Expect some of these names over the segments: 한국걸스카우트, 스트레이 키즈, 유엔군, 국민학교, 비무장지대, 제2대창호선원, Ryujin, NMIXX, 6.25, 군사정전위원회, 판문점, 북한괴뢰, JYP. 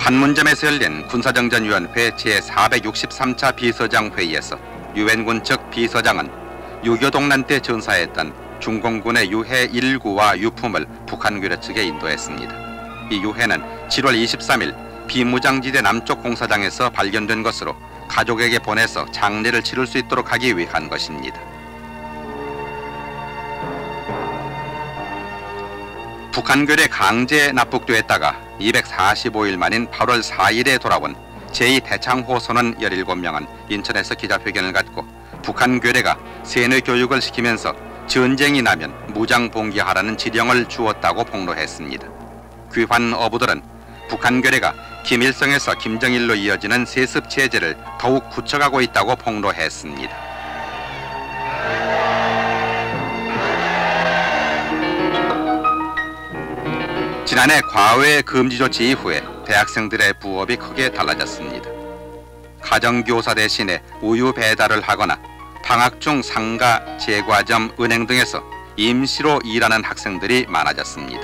판문점에서 열린 군사정전위원회 제463차 비서장 회의에서 유엔군 측 비서장은 6.25 동란 때 전사했던 중공군의 유해 1구와 유품을 북한 괴뢰 측에 인도했습니다. 이 유해는 7월 23일 비무장지대 남쪽 공사장에서 발견된 것으로 가족에게 보내서 장례를 치를 수 있도록 하기 위한 것입니다. 북한 괴뢰 강제에 납북되었다가 245일 만인 8월 4일에 돌아온 제2대창호선원 17명은 인천에서 기자회견을 갖고 북한 괴뢰가 세뇌 교육을 시키면서 전쟁이 나면 무장봉기하라는 지령을 주었다고 폭로했습니다. 귀환 어부들은 북한 괴뢰가 김일성에서 김정일로 이어지는 세습 체제를 더욱 굳혀가고 있다고 폭로했습니다. 지난해 과외 금지 조치 이후에 대학생들의 부업이 크게 달라졌습니다. 가정교사 대신에 우유 배달을 하거나 방학 중 상가, 제과점, 은행 등에서 임시로 일하는 학생들이 많아졌습니다.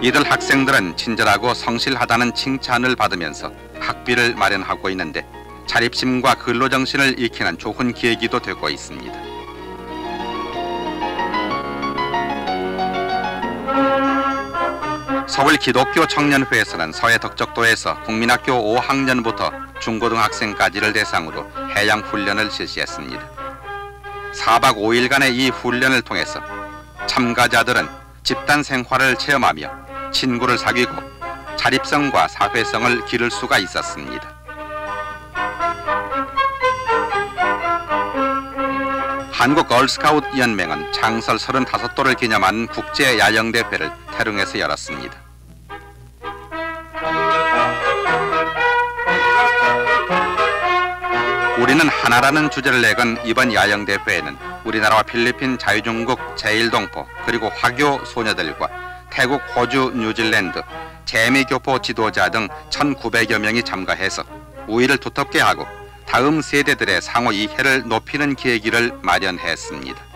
이들 학생들은 친절하고 성실하다는 칭찬을 받으면서 학비를 마련하고 있는데 자립심과 근로정신을 익히는 좋은 계기도 되고 있습니다. 서울 기독교 청년회에서는 서해 덕적도에서 국민학교 5학년부터 중고등학생까지를 대상으로 해양 훈련을 실시했습니다. 4박 5일간의 이 훈련을 통해서 참가자들은 집단 생활을 체험하며 친구를 사귀고 자립성과 사회성을 기를 수가 있었습니다. 한국 걸스카우트 연맹은 창설 35도를 기념한 국제 야영 대회를 태릉에서 열었습니다. 우리는 하나라는 주제를 내건 이번 야영 대회에는 우리나라와 필리핀, 자유중국, 제일동포, 그리고 화교 소녀들과 태국, 호주, 뉴질랜드, 재미교포 지도자 등 1,900여 명이 참가해서 우위를 두텁게 하고 다음 세대들의 상호 이해를 높이는 계기를 마련했습니다.